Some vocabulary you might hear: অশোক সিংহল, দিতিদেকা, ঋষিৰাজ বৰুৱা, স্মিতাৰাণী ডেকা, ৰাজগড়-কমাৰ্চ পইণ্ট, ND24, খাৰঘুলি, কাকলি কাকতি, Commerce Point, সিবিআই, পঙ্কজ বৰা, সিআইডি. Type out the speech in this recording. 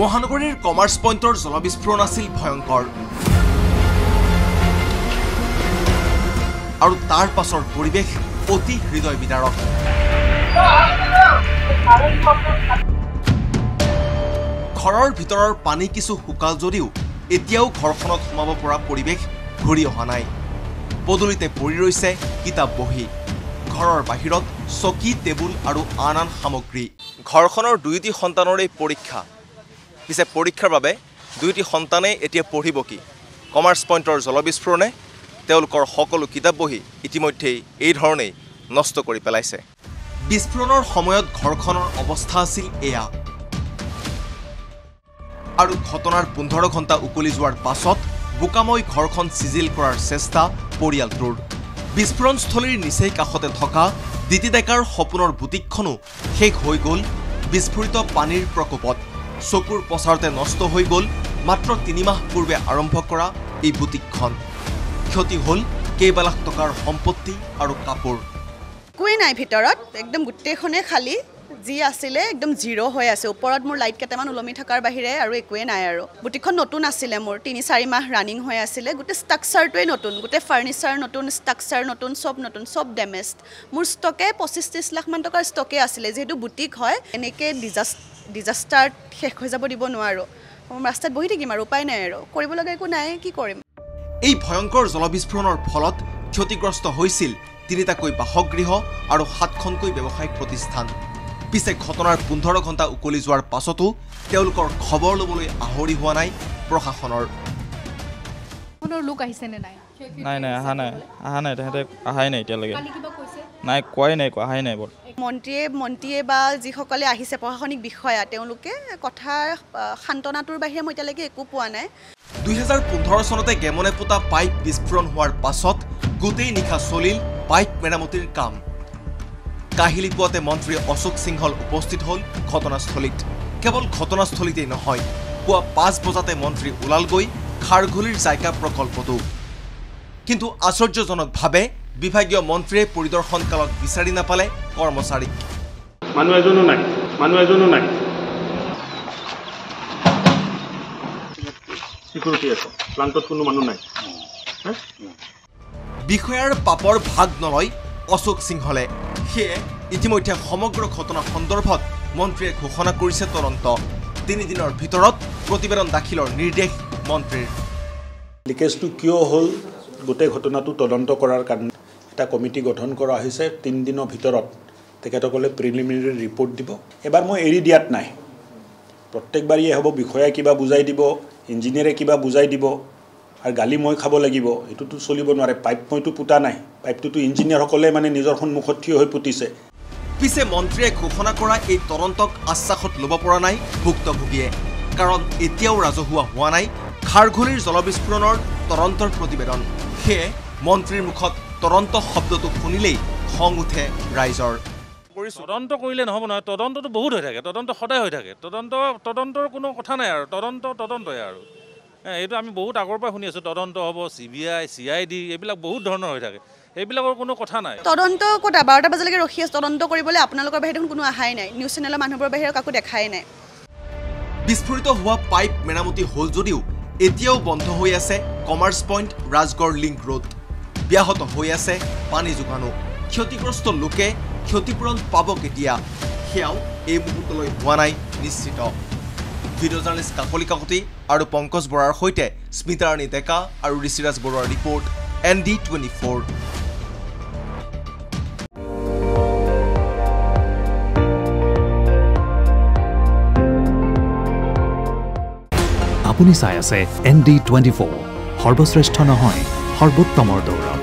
মহানগরীর কমার্স পয়েন্টৰ জলবিস্ফোৰণ আছিল ভয়ংকৰ আৰু তাৰ পাছৰ পৰিৱেশ অতি হৃদয় বিদাৰক ঘৰৰ ভিতৰৰ পানী কিছু হুকাল জৰিও এতিয়াও ঘৰখনত সোমাব পৰা পৰিৱেশ ঘূৰি অহা নাই বদলিতে পৰি ৰৈছে কিতাপ বহি ঘৰৰ বাহিৰত চকী টেবুল আৰু আনান সামগ্ৰী ঘৰখনৰ দুইটি সন্তানৰ পৰীক্ষা পিছে পৰীক্ষাৰ বাবে দুইটি সন্তানে এতিয়া পঢ়িব কি কমার্স পয়েন্টৰ জলবিস্ফোৰণে তেওঁলোকৰ সকলো কিতাপ বহি ইতিমধ্যে এই ধৰণে নষ্ট কৰি পেলাইছে বিস্ফোৰণৰ সময়ত ঘৰখনৰ অৱস্থা আছিল এয়া আৰু ঘটনাৰ 15 ঘণ্টা উকলি যোৱাৰ পাছত বুকাময় ঘৰখন সিজিল কৰাৰ চেষ্টা পৰিয়ালটোৰ বিস্ফোৰণস্থলীৰ নিচেই কাষতে থকা দিতিদেকাৰ সপোনৰ বুটিকখনো শেষ হৈ গ'ল বিস্ফোৰিত পানীৰ প্ৰকোপত চকুৰ পছাৰতে নষ্ট হৈ গ'ল মাত্ৰ 3 মাহ পূৰ্বে আৰম্ভ কৰা এই বুটিকখন ক্ষতি হ'ল কেইবালাখ টকাৰ সম্পত্তি আৰু কাপোৰ কোই নাই ভিতৰত একদম গুটেখনে খালি জি আসিলে একদম জিরো হয়ে আছে উপরত মোর লাইট কেটামান উলমি থাকার বাহিরে আর একুয়ে নাই আর বুটিখন নতুন আসিলে মোর 3-4 মাহ রানিং হয়ে আসিলে গোটে স্ট্রাকচারটোই নতুন গোটে ফার্নিচার নতুন স্ট্রাকচার নতুন সব ড্যামেজ মোর স্টকে 25-30 লাখ মান টাকার স্টকে আসিলে যেহেতু বুটিক হয় এনেকে ডিজাস্টার শেষ হয়ে যাব দিব নোৱাৰো রাস্তাত বহি থাকিম আর উপায় নাই আর কৰিব লাগা একো নাই কি কৰিম এই ভয়ঙ্কর জলবিস্ফোৰণৰ ফলত ক্ষতিগ্রস্ত হৈছিল 3টাকৈ বাসগৃহ আৰু 7খনকৈ ব্যৱসায়িক প্রতিষ্ঠান পিছে ঘটনাৰ 15 ঘণ্টা উকলি যোৱাৰ পাছতো তেওঁলোকৰ খবৰ লবলৈ আহৰি হোৱা নাই প্ৰশাসনৰ কোনৰ লোক আহিছে নে নাই নাই আহা নাই তেহেতে আহাই নাই এতিয়া লাগে কালি কিবা কৈছে নাই কোৱাই নাই কোৱা আহাই নাই বৰ মন্ত্ৰীয়ে বা যি সকলে আহিছে প্ৰশাসনিক বিষয়া তেওঁলোকে কথা শান্তনাটোৰ বাহিৰে মই এতিয়া লাগে একো পোৱা নাই 2015 চনতে গেমনে পুতা পাইপ বিস্ফোৰণ হোৱাৰ পাছত গুতেই নিখা চলিল পাইপ মেৰামতিৰ কাম কাহিলি পুৱাতে মন্ত্রী অশোক সিংহল উপস্থিত হল ঘটনাস্থলীত কেবল ঘটনাস্থলীতেই নহয় পুৱা 5 বজাতে মন্ত্রী উলালগৈ খাৰঘুলিৰ জায়গা প্ৰকল্পটো কিন্তু আশ্চর্যজনকভাৱে বিভাগীয় মন্ত্ৰীয়ে পৰিদৰ্শনকালক বিচাৰি নাপালে কৰ্মচাৰীক মানুহ এজনো নাই সিকিউৰিটি আছে প্লান্টত কোনো মানুহ নাই বিষয়াৰ পাপৰ ভাগ নলয় অশোক সিংহলে ইতিমধ্যে সমগ্র ঘটনা সন্দর্ভত মন্ত্রীয়ে ঘোষণা করেছে তদন্ত 3 দিনের ভিতরত প্রতিবেদন দাখিলৰ নির্দেশ মন্ত্রীর লিকেজটো কিয় হল গোটেই ঘটনাটো তদন্ত কৰাৰ কাৰণে এটা কমিটি গঠন কৰা হৈছে 3 দিনৰ ভিতৰত তেখেতসকলে প্রিলিমিনারি রিপোর্ট দিব এবাৰ মই এৰি দিয়াত নাই প্রত্যেকবারই হ'ব বিষয়া কিবা বুজাই দিব ইঞ্জিনিয়ারে কিবা বুজাই দিব আর গালি মই খাব লাগিব এটুটো চলিব নোৱাৰে পাইপ মইটো পুতা নাই পাইপটোটো ইঞ্জিনিয়ার হকলে মানে নিজৰ সন্মুখত থিয় হৈ পুতিছে পিছে মন্ত্ৰীয়ে ঘোষণা কৰা এই তদন্তক আশ্বাসত লব পৰা নাই ভুক্তভোগীয়ে কাৰণ এতিয়াও ৰাজহুৱা হোৱা নাই খাৰঘুলিৰ জলবিস্ফোৰণৰ তদন্তৰ প্ৰতিবেদন হে মন্ত্ৰীৰ মুখত তদন্ত শব্দটো শুনিলেই খং উঠে ৰাইজৰ তদন্ত কৰিলে নহব নহয় তদন্তটো বহুত হৈ থাকে তদন্ত সদায় হৈ থাকে তদন্তৰ কোনো কথা নাই আৰু তদন্তই আৰু এইটো আমি বহুত আগৰ পৰা শুনি আছো তদন্ত হ'ব সিবিআই সিআইডি এইবিলাক বহুত ধৰণৰ হৈ থাকে এইবিলাকৰ কোনো কথা নাই তদন্ত কোটা 12টা বজালৈকে ৰখি আছে তদন্ত কৰিবলৈ আপোনালোকৰ বাহিৰে কোনো আহাই নাই নিউজ চেনেলৰ মানুহৰ বাহিৰে কাকো দেখাই নাই বিস্ফোৰিত হোৱা পাইপ মেৰামতি হল যদিও এতিয়াও বন্ধ হৈ আছে commerce point Rajgarh link road ব্যাহত হৈ আছে পানী যোগানো ক্ষতিগ্ৰস্ত লোকে ক্ষতিপূৰণ পাব কেতিয়া সেয়াও এই মুহূৰ্তলৈ হোৱা নাই নিশ্চিত ভিডিও জার্নেলিস্ট কাকলি কাকতি আৰু পঙ্কজ বৰাৰ সৈতে স্মিতাৰাণী ডেকা আৰু ঋষিৰাজ বৰুৱাৰ ৰিপৰ্ট ND24। আপুনি চাই আছে ND24 সৰ্বশ্ৰেষ্ঠ নহয় সৰ্বোত্তমৰ দৌৰ।